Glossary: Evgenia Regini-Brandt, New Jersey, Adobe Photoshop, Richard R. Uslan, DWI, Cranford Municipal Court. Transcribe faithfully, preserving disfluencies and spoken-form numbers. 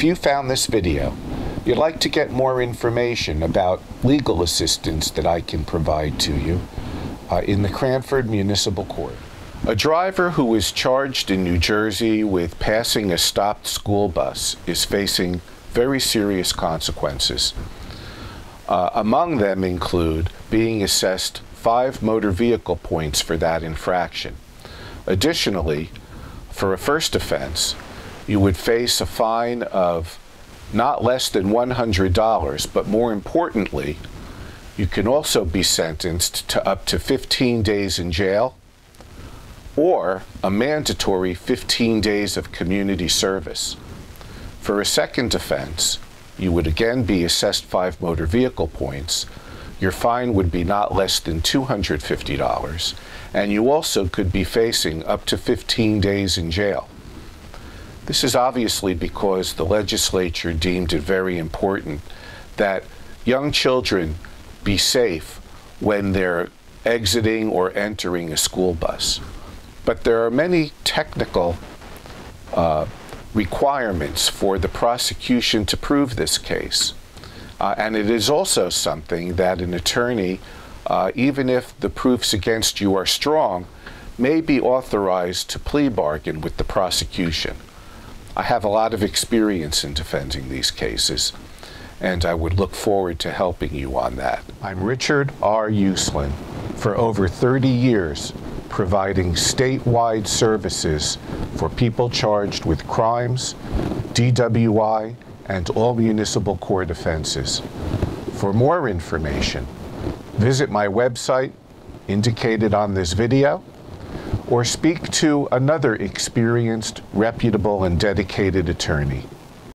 If you found this video, you'd like to get more information about legal assistance that I can provide to you uh, in the Cranford Municipal Court. A driver who was charged in New Jersey with passing a stopped school bus is facing very serious consequences. Uh, among them include being assessed five motor vehicle points for that infraction. Additionally, for a first offense, you would face a fine of not less than one hundred dollars, but more importantly, you can also be sentenced to up to fifteen days in jail or a mandatory fifteen days of community service. For a second offense, you would again be assessed five motor vehicle points. Your fine would be not less than two hundred fifty dollars, and you also could be facing up to fifteen days in jail. This is obviously because the legislature deemed it very important that young children be safe when they're exiting or entering a school bus. But there are many technical uh, requirements for the prosecution to prove this case. Uh, and it is also something that an attorney, uh, even if the proofs against you are strong, may be authorized to plea bargain with the prosecution. I have a lot of experience in defending these cases, and I would look forward to helping you on that. I'm Richard R. Uslan, for over thirty years, providing statewide services for people charged with crimes, D W I, and all municipal court offenses. For more information, visit my website, indicated on this video, or speak to another experienced, reputable, and dedicated attorney.